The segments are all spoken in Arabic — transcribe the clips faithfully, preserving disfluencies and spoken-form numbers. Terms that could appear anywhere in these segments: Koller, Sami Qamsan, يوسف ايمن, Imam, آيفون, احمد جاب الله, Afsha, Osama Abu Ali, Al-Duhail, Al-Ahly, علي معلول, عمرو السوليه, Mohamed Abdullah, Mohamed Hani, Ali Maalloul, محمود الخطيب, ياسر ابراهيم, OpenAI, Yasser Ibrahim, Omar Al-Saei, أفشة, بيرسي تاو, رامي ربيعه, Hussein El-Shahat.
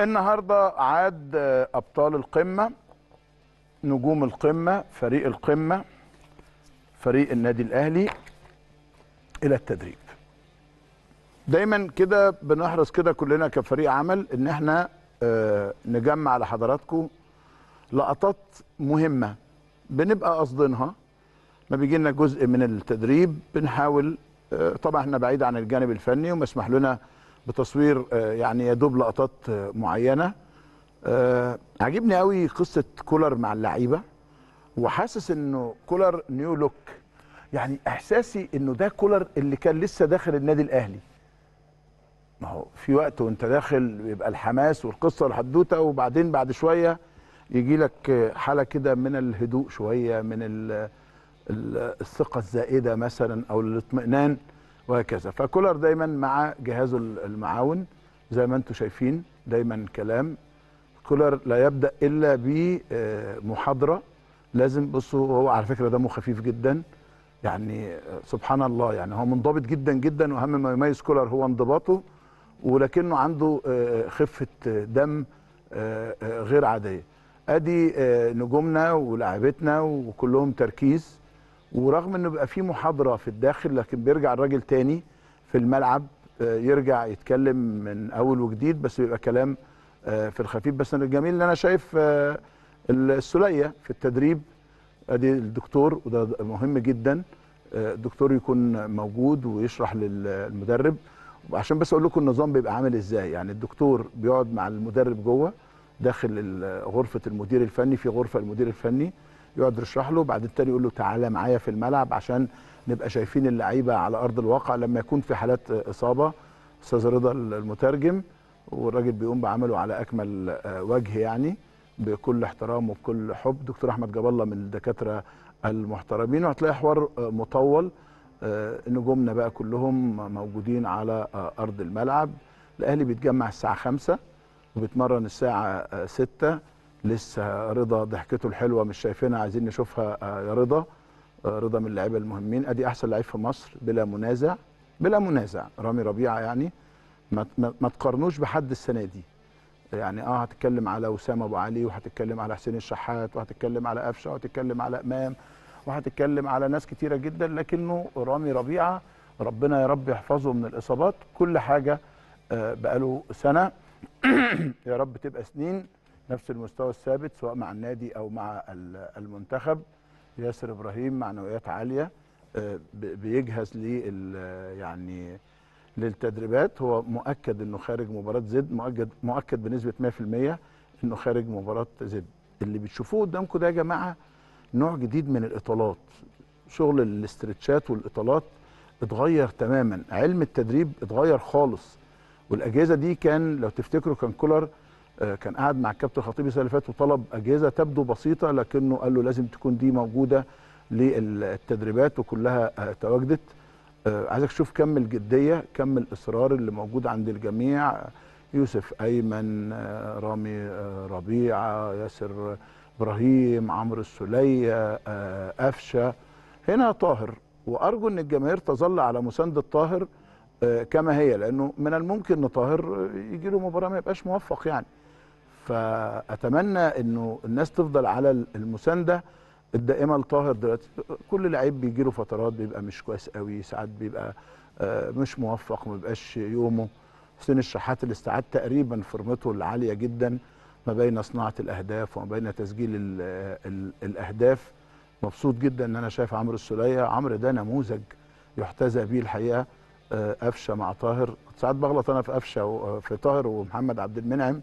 النهارده عاد ابطال القمه، نجوم القمه، فريق القمه، فريق النادي الاهلي الى التدريب. دايما كده بنحرص كده كلنا كفريق عمل ان احنا آه نجمع لحضراتكم لقطات مهمه بنبقى قاصدينها. ما بيجي لنا جزء من التدريب بنحاول، آه طبعا احنا بعيد عن الجانب الفني ومسمح لنا بتصوير آه يعني يدوب لقطات آه معينه. آه عجبني قوي قصه كولر مع اللعيبه، وحاسس انه كولر نيو لوك، يعني احساسي انه ده كولر اللي كان لسه داخل النادي الاهلي. ما هو في وقت وانت داخل بيبقى الحماس والقصه والحدوته، وبعدين بعد شويه يجي لك حاله كده من الهدوء، شويه من الثقه الزائده مثلا او الاطمئنان وهكذا. فكولر دايما مع جهازه المعاون زي ما انتم شايفين، دايما كلام كولر لا يبدا الا بمحاضره. لازم بصوا، هو على فكره دمه خفيف جدا، يعني سبحان الله، يعني هو منضبط جدا جدا، واهم ما يميز كولر هو انضباطه، ولكنه عنده خفه دم غير عاديه. ادي نجومنا ولاعيبتنا وكلهم تركيز، ورغم انه بيبقى في محاضره في الداخل لكن بيرجع الراجل تاني في الملعب، يرجع يتكلم من اول وجديد، بس بيبقى كلام في الخفيف. بس الجميل ان انا شايف السليه في التدريب، ادي الدكتور، وده مهم جدا الدكتور يكون موجود ويشرح للمدرب، عشان بس اقول لكم النظام بيبقى عامل ازاي. يعني الدكتور بيقعد مع المدرب جوه داخل غرفه المدير الفني، في غرفه المدير الفني يقعد يشرح له، بعد التالي يقول له تعالى معايا في الملعب عشان نبقى شايفين اللعيبه على ارض الواقع لما يكون في حالات اصابه. استاذ رضا المترجم، والراجل بيقوم بعمله على اكمل وجه يعني، بكل احترام وبكل حب. دكتور احمد جاب الله من الدكاتره المحترمين، وهتلاقي حوار مطول. نجومنا بقى كلهم موجودين على ارض الملعب. الاهلي بيتجمع الساعه خمسة وبيتمرن الساعه ستة. لسه رضا ضحكته الحلوه مش شايفينها، عايزين نشوفها يا رضا. رضا من اللعيبه المهمين، ادي احسن لعيب في مصر بلا منازع، بلا منازع رامي ربيعه، يعني ما, ما تقارنوش بحد السنه دي. يعني اه هتتكلم على اسامه ابو علي، وهتتكلم على حسين الشحات، وهتتكلم على افشه، وهتتكلم على امام، وهتتكلم على ناس كتيره جدا، لكنه رامي ربيعه ربنا يا رب يحفظه من الاصابات. كل حاجه بقاله سنه يا رب تبقى سنين نفس المستوى الثابت، سواء مع النادي او مع المنتخب. ياسر ابراهيم معنويات عاليه، بيجهز لل يعني للتدريبات. هو مؤكد انه خارج مباراه زد، مؤكد مؤكد بنسبه مية في المية انه خارج مباراه زد. اللي بتشوفوه قدامكم ده يا جماعه نوع جديد من الاطالات، شغل الاسترتشات والاطالات اتغير تماما، علم التدريب اتغير خالص. والاجهزه دي كان لو تفتكروا كان كولر كان قاعد مع الكابتن الخطيب السنه اللي فاتت وطلب اجهزه تبدو بسيطه، لكنه قال له لازم تكون دي موجوده للتدريبات وكلها تواجدت. عايزك تشوف كم الجديه، كم الاصرار اللي موجود عند الجميع. يوسف ايمن، رامي ربيعه، ياسر ابراهيم، عمرو السوليه، أفشة، هنا طاهر. وارجو ان الجماهير تظل على مسانده طاهر كما هي، لانه من الممكن ان طاهر يجي له مباراه ما يبقاش موفق يعني. فاتمنى انه الناس تفضل على المسانده الدائمه لطاهر. دلوقتي كل لعيب بيجي له فترات بيبقى مش كويس قوي، ساعات بيبقى مش موفق، ما بيبقاش يومه. حسين الشحات اللي استعاد تقريبا فورمته العاليه جدا ما بين صناعه الاهداف وما بين تسجيل ال ال الاهداف. مبسوط جدا ان انا شايف عمرو السوليه، عمرو ده نموذج يحتذى بيه الحقيقه. أفشة مع طاهر، ساعات بغلط انا في أفشة وفي طاهر ومحمد عبد المنعم،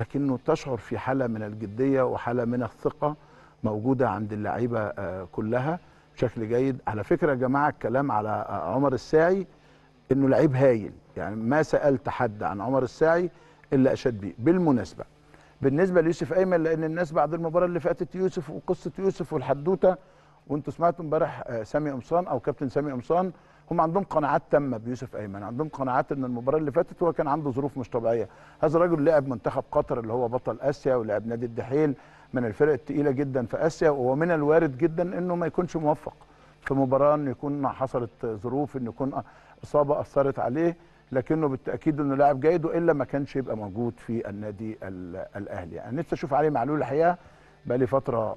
لكنه تشعر في حاله من الجديه وحاله من الثقه موجوده عند اللعيبه كلها بشكل جيد. على فكره يا جماعه الكلام على عمر الساعي انه لعيب هايل، يعني ما سالت حد عن عمر الساعي الا اشاد بيه. بالمناسبه بالنسبه ليوسف ايمن، لان الناس بعد المباراه اللي فاتت يوسف وقصه يوسف والحدوته، وانتم سمعتوا امبارح سامي قمصان او كابتن سامي قمصان، هم عندهم قناعات تامه بيوسف ايمن، عندهم قناعات ان المباراه اللي فاتت هو كان عنده ظروف مش طبيعيه. هذا الرجل لعب منتخب قطر اللي هو بطل اسيا، ولعب نادي الدحيل من الفرق الثقيله جدا في اسيا، ومن الوارد جدا انه ما يكونش موفق في مباراه، ان يكون حصلت ظروف، ان يكون اصابه اثرت عليه. لكنه بالتاكيد انه لاعب جيد والا ما كانش يبقى موجود في النادي الاهلي. يعني نفسي اشوف علي معلول الحقيقه، بقى لي فتره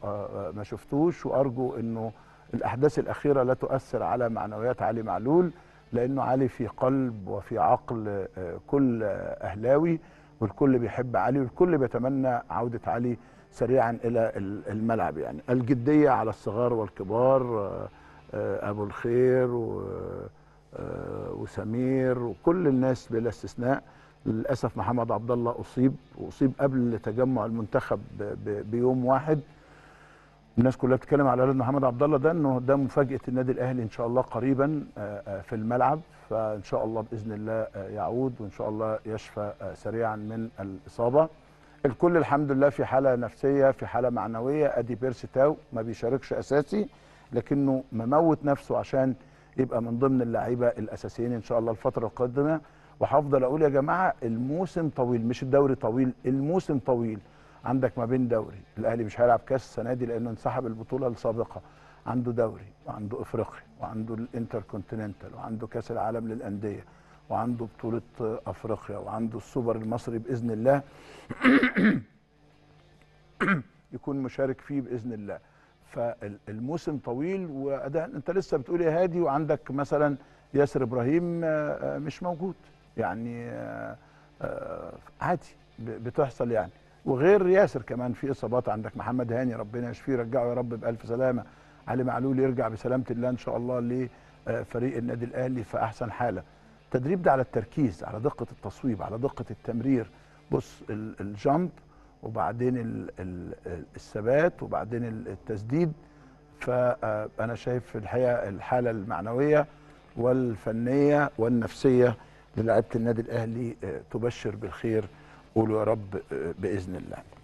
ما شفتوش، وارجو انه الاحداث الاخيره لا تؤثر على معنويات علي معلول، لانه علي في قلب وفي عقل كل اهلاوي، والكل بيحب علي والكل بيتمنى عوده علي سريعا الى الملعب. يعني الجديه على الصغار والكبار، ابو الخير و وسمير وكل الناس بلا استثناء. للاسف محمد عبد الله اصيب، واصيب قبل تجمع المنتخب بيوم واحد. الناس كلها بتتكلم على ولد محمد عبد الله ده انه ده مفاجاه النادي الاهلي ان شاء الله قريبا في الملعب، فان شاء الله باذن الله يعود وان شاء الله يشفى سريعا من الاصابه. الكل الحمد لله في حاله نفسيه، في حاله معنويه. ادي بيرسي تاو ما بيشاركش اساسي لكنه مموت نفسه عشان يبقى من ضمن اللعيبه الاساسيين ان شاء الله الفتره القادمه. وهفضل اقول يا جماعه الموسم طويل، مش الدوري طويل، الموسم طويل. عندك ما بين دوري، الاهلي مش هيلعب كاس السنه دي لانه انسحب البطوله السابقه، عنده دوري وعنده افريقيا وعنده الانتركونتيننتال وعنده كاس العالم للانديه وعنده بطوله افريقيا وعنده السوبر المصري باذن الله يكون مشارك فيه باذن الله. فالموسم طويل، وده انت لسه بتقول يا هادي، وعندك مثلا ياسر ابراهيم مش موجود، يعني عادي بتحصل يعني. وغير ياسر كمان في اصابات، عندك محمد هاني ربنا يشفيه رجعه يا رب بالف سلامه، علي معلول يرجع بسلامه الله ان شاء الله لفريق النادي الاهلي في احسن حاله. التدريب ده على التركيز، على دقه التصويب، على دقه التمرير. بص الجامب وبعدين ال ال الثبات وبعدين التسديد. فأنا شايف الحقيقة الحالة المعنوية والفنية والنفسية للاعيبة النادي الأهلي تبشر بالخير، قولوا يا رب بإذن الله.